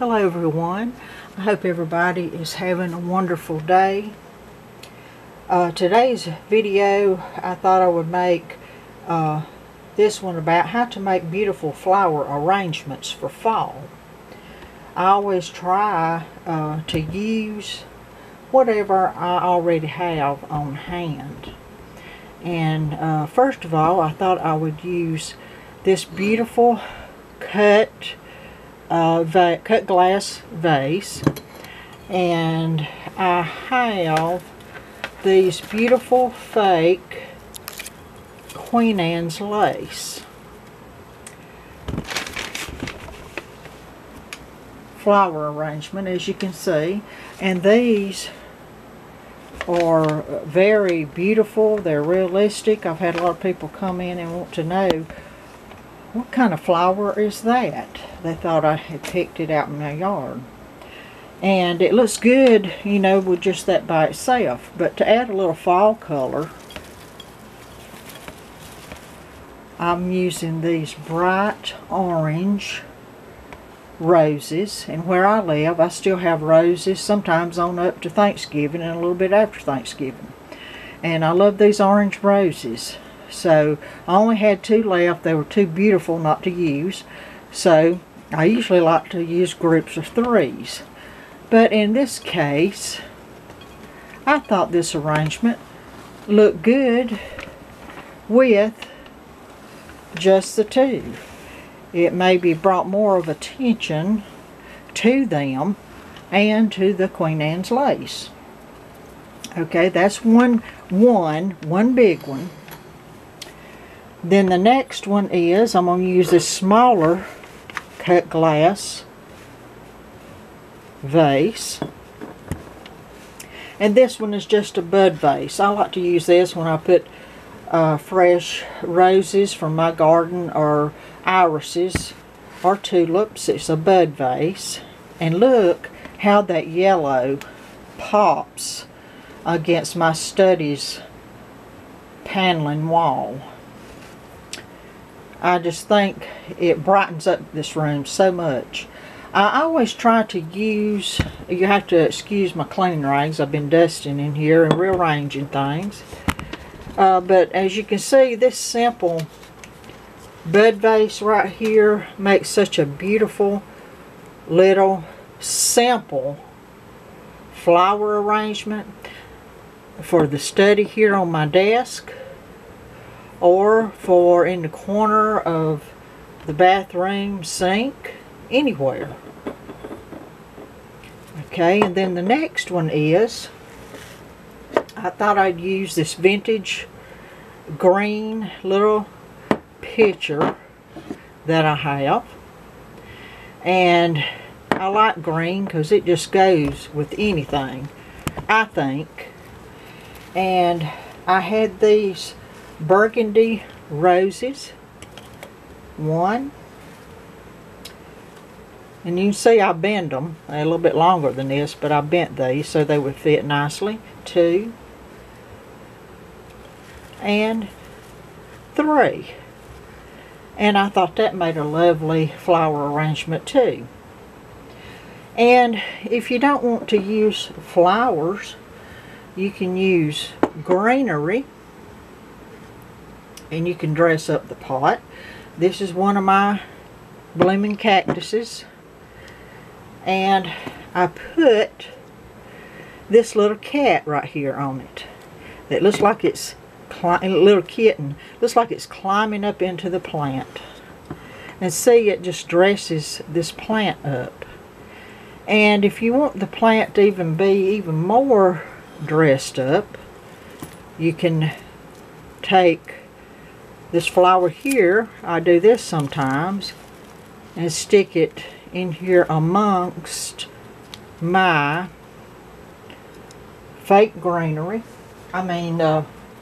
Hello everyone, I hope everybody is having a wonderful day. Today's video, I thought I would make this one about how to make beautiful flower arrangements for fall. I always try to use whatever I already have on hand. And first of all, I thought I would use this beautiful cut glass vase, and I have these beautiful fake Queen Anne's lace flower arrangement, as you can see, and these are very beautiful. They're realistic. I've had a lot of people come in and want to know, what kind of flower is that? They thought I had picked it out in my yard. And it looks good, you know, with just that by itself. But to add a little fall color, I'm using these bright orange roses. And where I live, I still have roses, sometimes on up to Thanksgiving and a little bit after Thanksgiving. And I love these orange roses. So I only had two left. They were too beautiful not to use, so I usually like to use groups of threes, but in this case I thought this arrangement looked good with just the two. It maybe brought more of attention to them and to the Queen Anne's lace. Okay, that's one big one. Then the next one is, I'm going to use this smaller cut glass vase. And this one is just a bud vase. I like to use this when I put fresh roses from my garden or irises or tulips. It's a bud vase. And look how that yellow pops against my study's paneling wall. I just think it brightens up this room so much. I always try to use, you have to excuse my cleaning rags, I've been dusting in here and rearranging things. But as you can see, this simple bud vase right here makes such a beautiful little sample flower arrangement for the study here on my desk, or for in the corner of the bathroom sink, anywhere. Okay, and then the next one is, I thought I'd use this vintage green little pitcher that I have. And I like green because it just goes with anything, I think. And I had these burgundy roses, one, and you can see I bend them a little bit longer than this, but I bent these so they would fit nicely, two, and three. And I thought that made a lovely flower arrangement too. And if you don't want to use flowers, you can use greenery, and you can dress up the pot. This is one of my blooming cactuses, and I put this little cat right here on it. That looks like it's a little kitten. Looks like it's climbing up into the plant. And see, it just dresses this plant up. And if you want the plant to even be even more dressed up, you can take this flower here, I do this sometimes, and stick it in here amongst my fake greenery,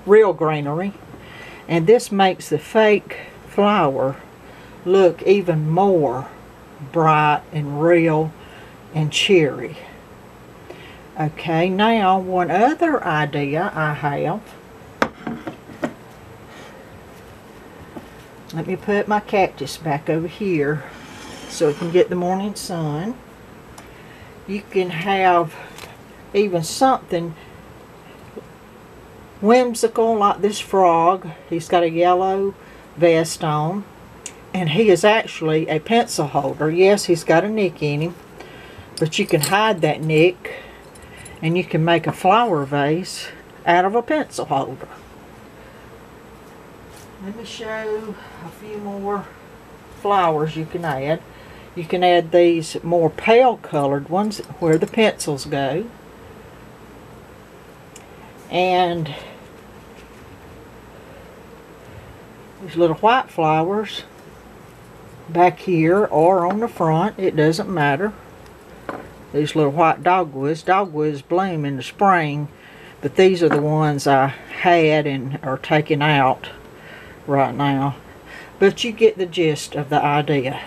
real greenery, and this makes the fake flower look even more bright and real and cheery. Okay, now one other idea I have. Let me put my cactus back over here so it can get the morning sun. you can have even something whimsical like this frog. He's got a yellow vest on, and he is actually a pencil holder. Yes, he's got a nick in him, but you can hide that nick and you can make a flower vase out of a pencil holder. Let me show a few more flowers you can add. You can add these more pale colored ones where the pencils go. And these little white flowers back here or on the front, it doesn't matter. These little white dogwoods. Dogwoods bloom in the spring, but these are the ones I had and are taking out right now. But you get the gist of the idea.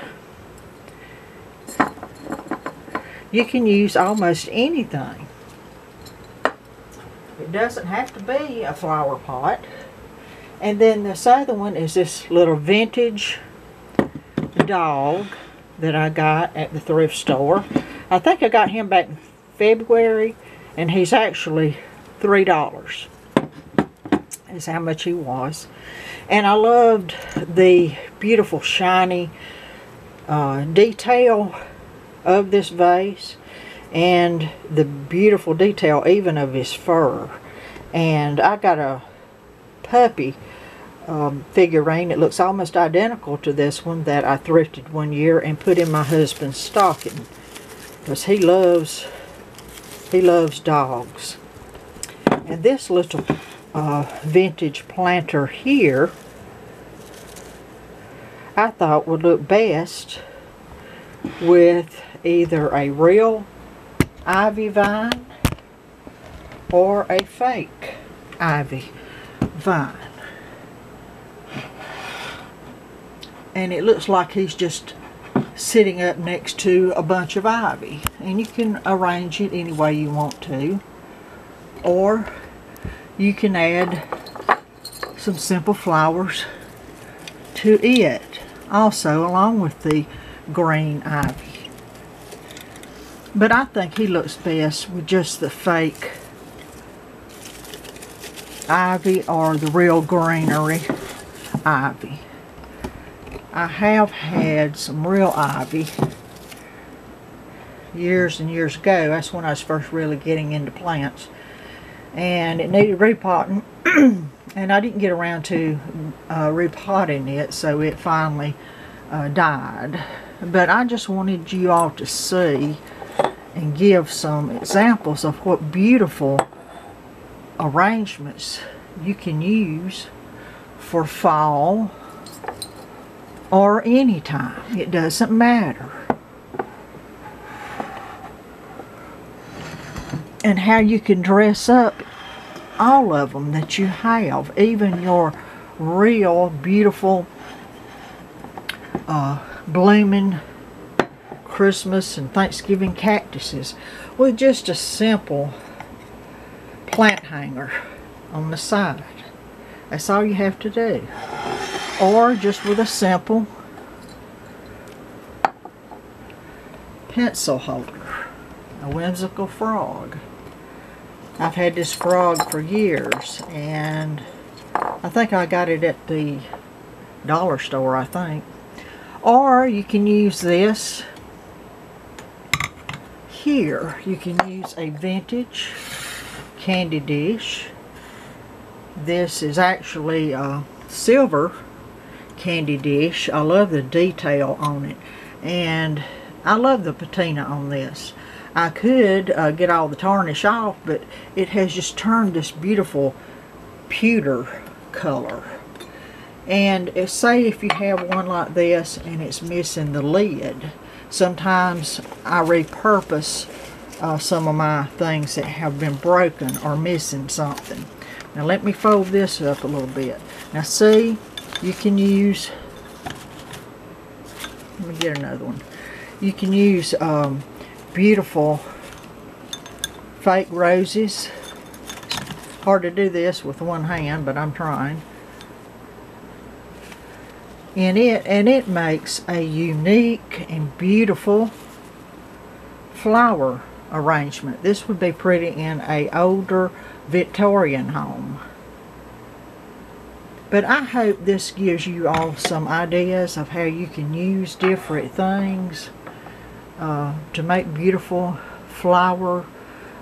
You can use almost anything. It doesn't have to be a flower pot. And then this other one is this little vintage dog that I got at the thrift store. I think I got him back in February, and he's actually $3 is how much he was. And I loved the beautiful shiny detail of this vase, and the beautiful detail even of his fur. And I got a puppy figurine that looks almost identical to this one that I thrifted one year and put in my husband's stocking, because he loves dogs. And this little vintage planter here I thought would look best with either a real ivy vine or a fake ivy vine. And it looks like he's just sitting up next to a bunch of ivy, and you can arrange it any way you want to, or you can add some simple flowers to it also, along with the green ivy. But I think he looks best with just the fake ivy or the real greenery ivy. I have had some real ivy years and years ago. That's when I was first really getting into plants, and it needed repotting and I didn't get around to repotting it, so it finally died. But I just wanted you all to see and give some examples of what beautiful arrangements you can use for fall or any time. It doesn't matter. And how you can dress up all of them that you have, even your real beautiful blooming Christmas and Thanksgiving cactuses, with just a simple plant hanger on the side. That's all you have to do. Or just with a simple pencil holder, a whimsical frog. I've had this frog for years, and I think I got it at the dollar store, I think. Or you can use this here. You can use a vintage candy dish. This is actually a silver candy dish. I love the detail on it, and I love the patina on this. I could get all the tarnish off, but it has just turned this beautiful pewter color. And say if you have one like this and it's missing the lid, sometimes I repurpose some of my things that have been broken or missing something. Now let me fold this up a little bit. Now see, you can use, let me get another one. You can use beautiful fake roses. Hard to do this with one hand, but I'm trying. In it, and it makes a unique and beautiful flower arrangement. This would be pretty in a older Victorian home. But I hope this gives you all some ideas of how you can use different things to make beautiful flower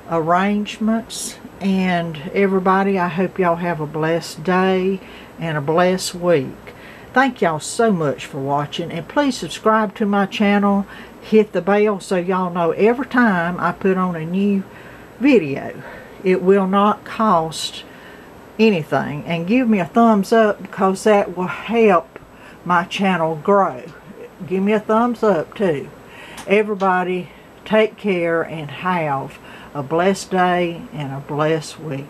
arrangements. And everybody, I hope y'all have a blessed day and a blessed week. Thank y'all so much for watching, and please subscribe to my channel. Hit the bell so y'all know every time I put on a new video. It will not cost anything. And give me a thumbs up, because that will help my channel grow. Give me a thumbs up too. Everybody, take care and have a blessed day and a blessed week.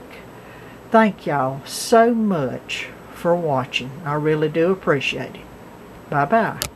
Thank y'all so much for watching. I really do appreciate it. Bye bye.